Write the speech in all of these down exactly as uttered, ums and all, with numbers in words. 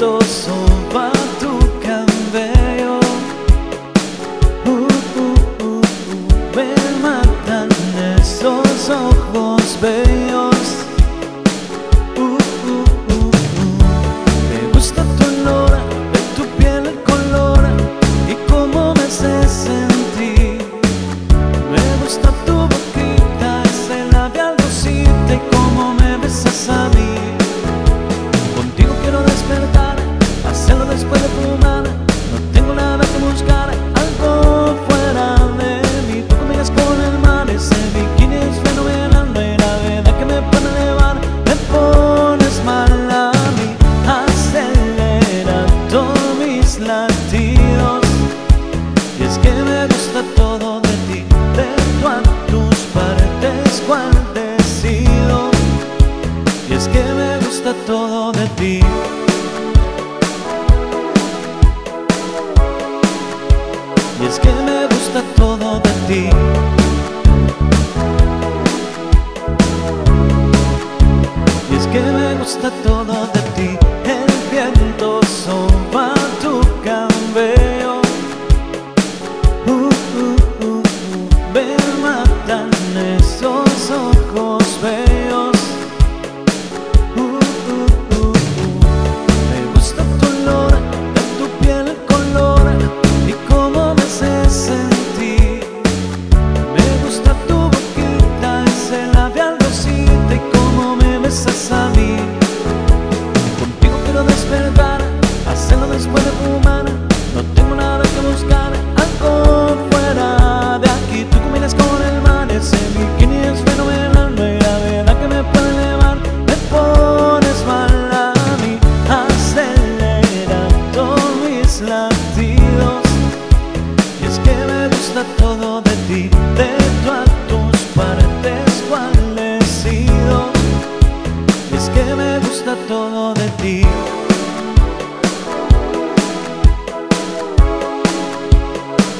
viento soba tu cabello. Uh, uh, uh, uh, me matan esos ojos bellos. Uh, uh, uh, uh. Me gusta tu olor, de tu piel el color y cómo me hace sentir. Me gusta tu boquita, ese labial dulcita y cómo me besas a mí. Después de fumar, no tengo nada que buscar, algo fuera de mí. Tú me miras con el mar, ese bikini es fenomenal. No hay gravedad que me pueda elevar, me pones mal a mí. Acelera todos mis latidos, y es que me gusta todo de ti, de tu a tus partes cual decido. Y es que me gusta todo de ti. Y es que me gusta todo de ti. Y es que me gusta todo de ti. El viento soba tu cabello. Uh, uh, uh, uh. Me matan esos ojos bellos. Uh, uh, uh, uh. Me gusta tu olor, de tu piel el color y cómo me hace sentir. Me gusta tu boquita, ese labial rosita y cómo me besas a mí. Contigo quiero despertar, hacerlo después de fumar. No tengo nada que buscar, algo fuera de aquí. Tú combinas con el mar, ese bikini es fenomenal. No hay gravedad que me pueda elevar, me pones mal a mí. Acelera todos mis latidos. Es que me gusta todo de ti, de tu a tus partes cual decido. Es que me gusta todo de ti.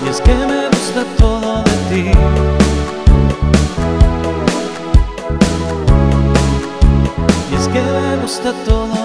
Y es que me gusta todo de ti. Y es que me gusta todo de ti.